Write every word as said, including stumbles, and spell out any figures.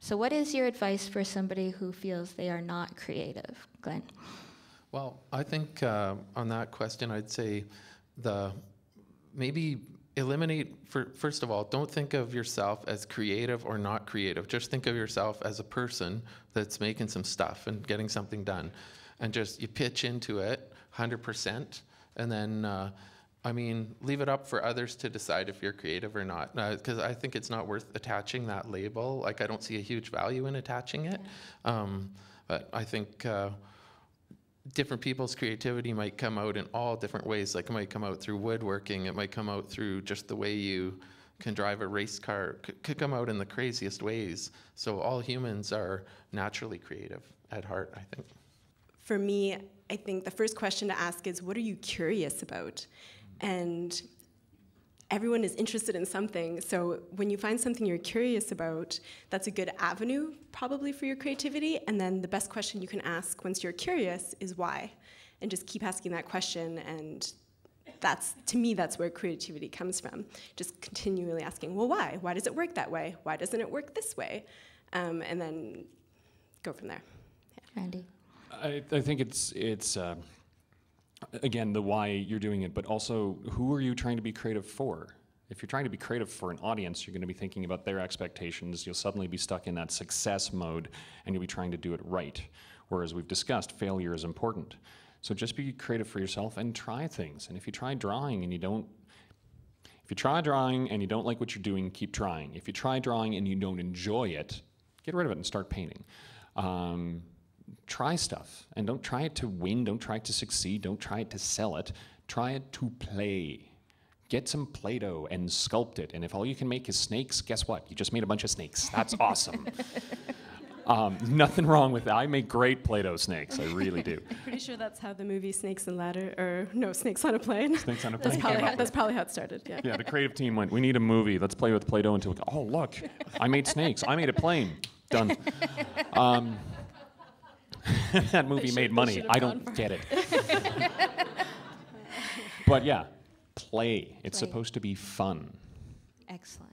So what is your advice for somebody who feels they are not creative, Glen? Well, I think uh, on that question, I'd say the maybe eliminate, for, first of all, don't think of yourself as creative or not creative. Just think of yourself as a person that's making some stuff and getting something done. And just you pitch into it one hundred percent, and then uh, I mean, leave it up for others to decide if you're creative or not, because uh, I think it's not worth attaching that label. Like, I don't see a huge value in attaching it. Um, but I think uh, different people's creativity might come out in all different ways. Like, it might come out through woodworking. It might come out through just the way you can drive a race car. It could come out in the craziest ways. So all humans are naturally creative at heart, I think. For me, I think the first question to ask is, what are you curious about? And everyone is interested in something. So when you find something you're curious about, that's a good avenue probably for your creativity. And then the best question you can ask once you're curious is why. And just keep asking that question. And that's, to me, that's where creativity comes from. Just continually asking, well, why? Why does it work that way? Why doesn't it work this way? Um, and then go from there. Yeah. Randy. I, I think it's, it's uh again, the why you're doing it, but also who are you trying to be creative for? If you're trying to be creative for an audience, you're going to be thinking about their expectations. You'll suddenly be stuck in that success mode, and you'll be trying to do it right. Whereas we've discussed, failure is important. So just be creative for yourself and try things. And if you try drawing and you don't, if you try drawing and you don't like what you're doing, keep trying. If you try drawing and you don't enjoy it, get rid of it and start painting. Um, Try stuff, and don't try it to win, don't try it to succeed, don't try it to sell it, try it to play. Get some Play-Doh and sculpt it, and if all you can make is snakes, guess what? You just made a bunch of snakes. That's awesome. Um, nothing wrong with that. I make great Play-Doh snakes, I really do. I'm pretty sure that's how the movie Snakes and Ladder, or no, Snakes on a Plane. Snakes on a Plane. That's probably, how, that's probably how it started, yeah. Yeah, the creative team went, we need a movie, let's play with Play-Doh until we go, oh look, I made snakes, I made a plane, done. Um, that movie made money. I don't get it. But yeah, play. It's supposed to be fun. Excellent.